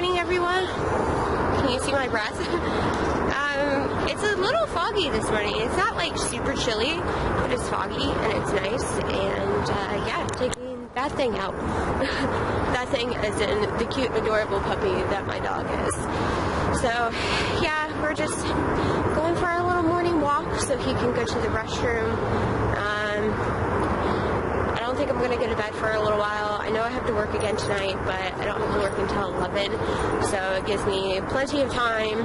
morning, everyone. Can you see my breath? It's a little foggy this morning. It's not like super chilly, but it's foggy and it's nice. And yeah, taking that thing out. That thing is in the cute, adorable puppy that my dog is. So yeah, we're just going for our little morning walk so he can go to the restroom. I don't think I'm going to get to bed for a little while. I know I have to work again tonight, but I don't have to work until 11, so it gives me plenty of time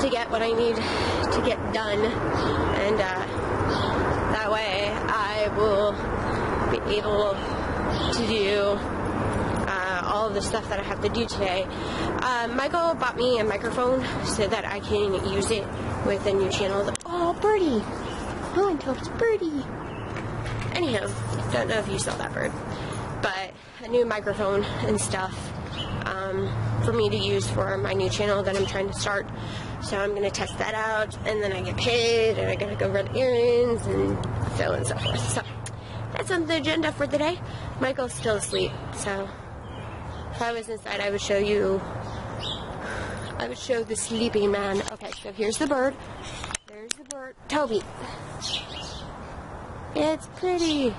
to get what I need to get done, and that way I will be able to do all of the stuff that I have to do today. Michael bought me a microphone so that I can use it with a new channel. Oh, birdie! No one told it's birdie. Anyhow, don't know if you saw that bird, but a new microphone and stuff for me to use for my new channel that I'm trying to start. So I'm gonna test that out, and then I get paid, and I gotta go run errands, and so on and so forth. So that's on the agenda for today. Michael's still asleep, so. If I was inside, I would show you, I would show the sleepy man. Okay, so here's the bird. There's the bird. Toby. It's pretty.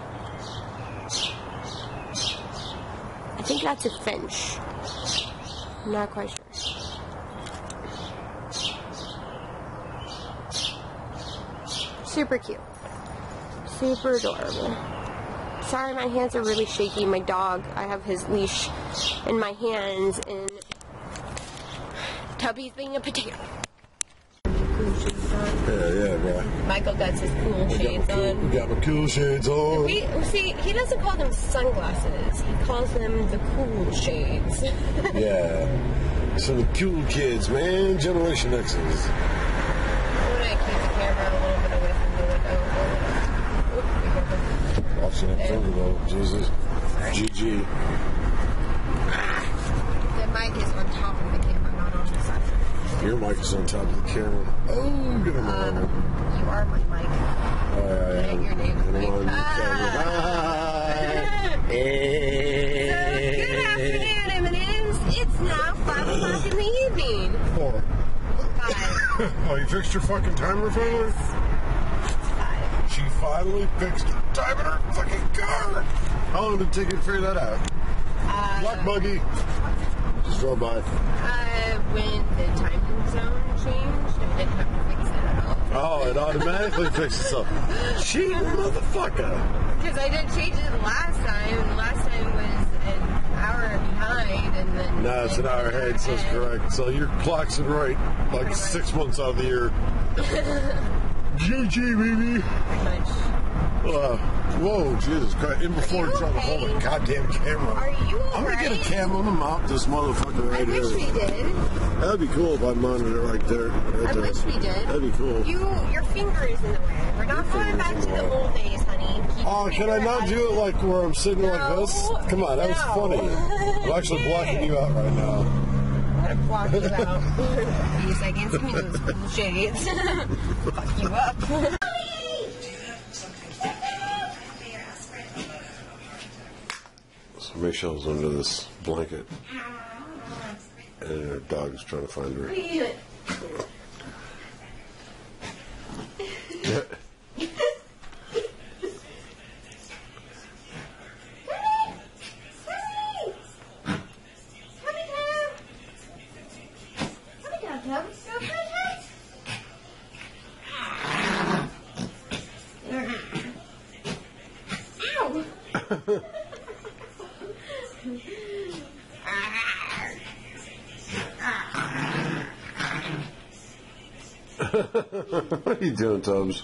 I think that's a finch. I'm not quite sure. Super cute. Super adorable. Sorry, my hands are really shaky. My dog, I have his leash in my hands, and Tubby's being a potato. Yeah, right. Michael got his cool shades on. We got my cool shades on. See, he doesn't call them sunglasses. He calls them the cool shades. Yeah. So the cool kids, man. Generation X's. I'm going to keep the camera a little bit away from the window. I've seen that photo, though. Jesus. GG. Mic is on top of the camera, not on the side. Your mic is on top of the camera. Oh, get him you are my mic. Your name is Mike. So, good afternoon, M&Ms. It's now 5 o'clock in the evening. 4. 5. Oh, you fixed your fucking timer, finally? 5. She finally fixed the timer in her fucking car. How long did it take you to figure that out? Black buggy. Drove by. When the time zone changed, I didn't have to fix it at all. Oh, it automatically fixes itself. Cheating motherfucker. Because I didn't change it last time. The last time was an hour behind, and then. No, it's an hour ahead, so it's correct. So your clock's in right, like pretty 6 months out of the year. GG, baby. Pretty much. Whoa, Jesus Christ. In before trying to hold a goddamn camera. Are you okay? I'm going to get a camera. I'm going to mount this motherfucker right here. I wish we did. That'd be cool if I mounted it right there. I wish we did. That'd be cool. Your finger is in the way. We're not going back to the old days, honey. Oh, can I not do it like where I'm sitting like this? Come on, that was funny. I'm actually blocking you out right now. I'm going to block you out. He's like, give me those cool shades. Fuck you up. Michelle's under this blanket, and her dog's trying to find her. Ow! What are you doing, Tubbs?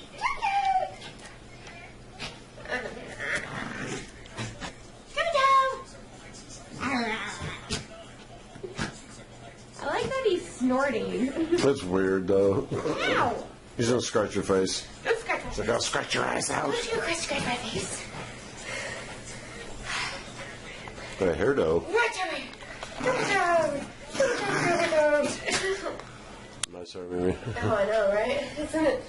I like that he's snorting. That's weird, though. Ow! He's gonna scratch your face. Don't scratch my face. Like, I'll scratch your eyes out. Don't you scratch my face. Got a hairdo. Nice hair, baby. Oh, I know, right? Isn't it?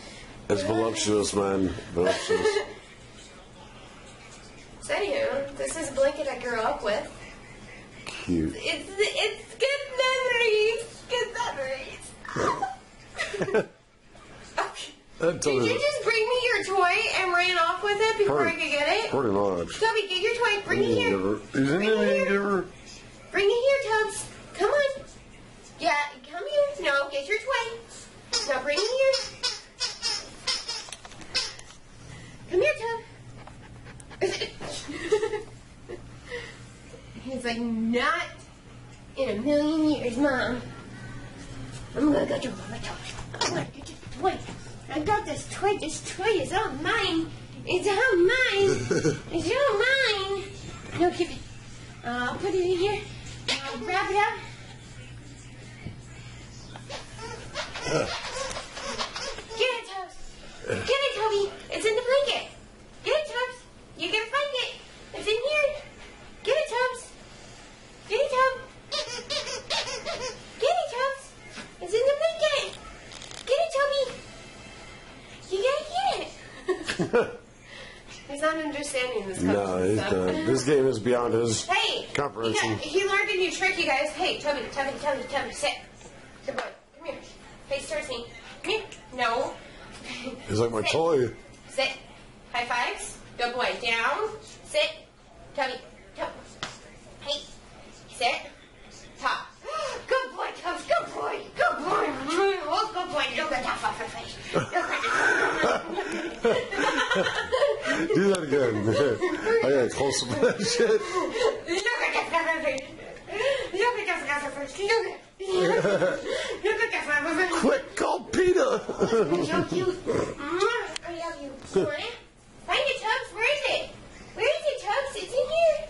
It's voluptuous, man. Voluptuous. So, anywho, this is a blanket I grew up with. Cute. It's good. Did you just bring me your toy and ran off with it before I could get it? Pretty much. Toby, get your toy. Bring it here. Isn't it here? Bring it here, Tubbs. Come on. Yeah, come here. No, get your toy. Now bring it here. Come here, Tub. He's like, not in a million years, Mom. I'm gonna get you my toy. I'm gonna get you the toy. I got this toy. This toy is all mine. It's all mine. It's all mine. No, keep it. I'll put it in here. I'll wrap it up. Get it, Tubbs. Get it, Toby. It's in the blanket. Get it, Tubbs. You can find it. It's in here. Get it, Tubbs. Get it, Tubbs. Get it, Tubbs. It's in the blanket. Get it, Toby. You gotta get it. He's not understanding this conversation. No, he's done. This game is beyond his comprehension. He learned a new trick, you guys. Hey, Toby, Toby, sit. Good boy. Come here. Face towards me. Come here. No. He's like my toy. Sit. High fives. Good boy. Down. Sit. Tubby. Tub. Hey. Sit. Top. Good boy, Tubbs. Good boy. Good boy. Oh, good boy. Don't get top off her face. Do that again. I got close to that shit. Quick, call Peter. I love you. Sorry. Find it, Tubbs. Where is it? Where is it, Tubbs? It's in here.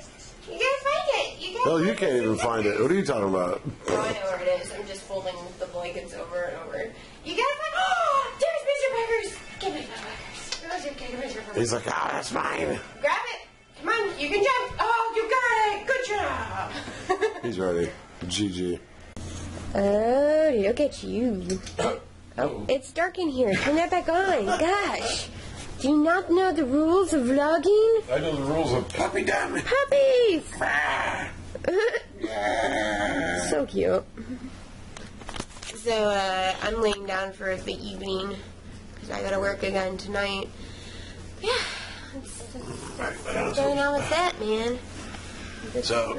You gotta find it. You gotta. Well, you can't even find it. What are you talking about? Oh, I know where it is. I'm just folding the blankets over and over. You gotta find. Oh, there's Mr. Peppers. Give me my Peppers. He's like, oh, that's mine. Grab it. Come on, you can jump. Oh, you got it. Good job. He's ready. GG. Oh, look at you. Oh. It's dark in here. Turn that back on. Gosh. Do you not know the rules of vlogging? I know the rules of puppy diamond. Puppies! So cute. So, I'm laying down for the evening because I gotta work again tonight. Yeah. What's going on with that, man? What's going on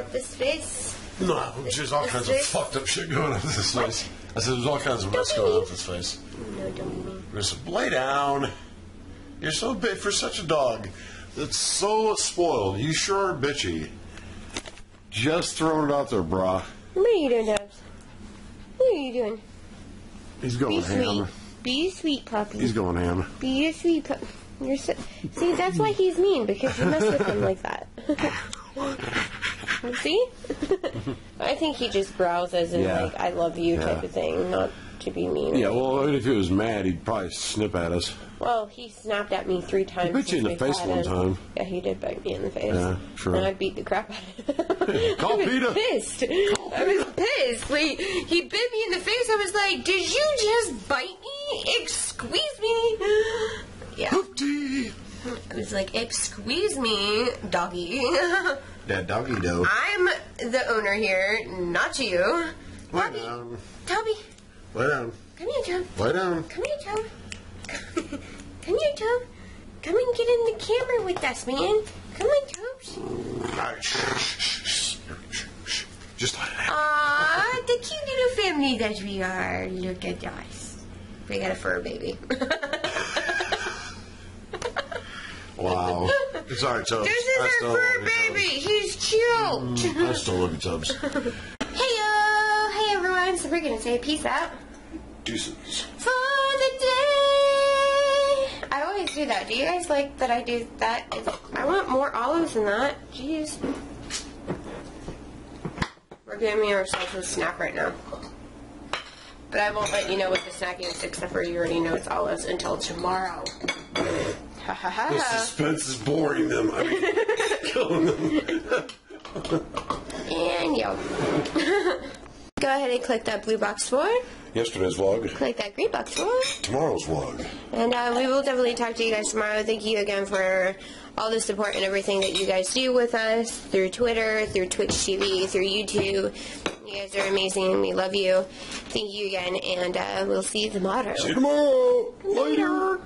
with this face? No, there's all kinds of fucked up shit going on with this face. I said there's all kinds of mess going on with this face. No, don't. Just lay down. You're so big for such a dog. That's so spoiled. You sure are bitchy. Just throwing it out there, brah. What are you doing, Tubbs? What are you doing? He's going ham. Be a sweet puppy. He's going ham. Be a sweet puppy. You're so, see, that's why he's mean, because you mess with him like that. See? I think he just growls as in, like, I love you type of thing, not to be mean. Yeah, well, if he was mad, he'd probably snip at us. Well, he snapped at me 3 times. He bit you in the face one time. Yeah, he did bite me in the face. Yeah, sure. And I beat the crap out of him. Call Peter. Pissed. I was pissed. Like, he bit me in the face. I was like, did you just bite me? Excuse me. Yeah. Hoopty. I was like, excuse me, doggy. That doggy dough. I'm the owner here, not you. Lay down. Toby. Lay down. Come here, Tob. Lay down. Come here, Tob. Come here, Tob. Come and get in the camera with us, man. Come on, Tobes. Just let it out. Aw, the cute little family that we are. Look at us. We got a fur baby. Wow. It's all right, Tubbs. This is our fur baby. He's cute. I still love you, Tubbs. Hey everyone. So we're going to say peace out. Deuces. For the day. I always do that. Do you guys like that I do that? I want more olives than that. Jeez. We're giving ourselves a snack right now. But I won't let you know what the snack is, except for you already know it's olives until tomorrow. The suspense is boring them. I mean, killing them. And yo. Go ahead and click that blue box for yesterday's vlog. Click that green box for tomorrow's vlog. And we will definitely talk to you guys tomorrow. Thank you again for all the support and everything that you guys do with us through Twitter, through Twitch TV, through YouTube. You guys are amazing. We love you. Thank you again, and we'll see you tomorrow. See you tomorrow. Later.